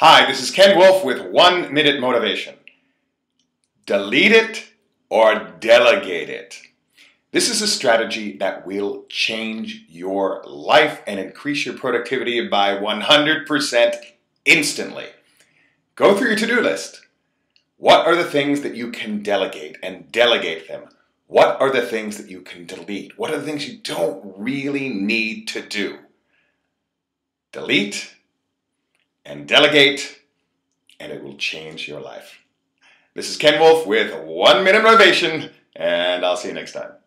Hi, this is Ken Wolf with 1 Minute Motivation. Delete it or delegate it. This is a strategy that will change your life and increase your productivity by 100% instantly. Go through your to-do list. What are the things that you can delegate, and delegate them? What are the things that you can delete? What are the things you don't really need to do? Delete and delegate, and it will change your life. This is Ken Wolf with 1 Minute Motivation, and I'll see you next time.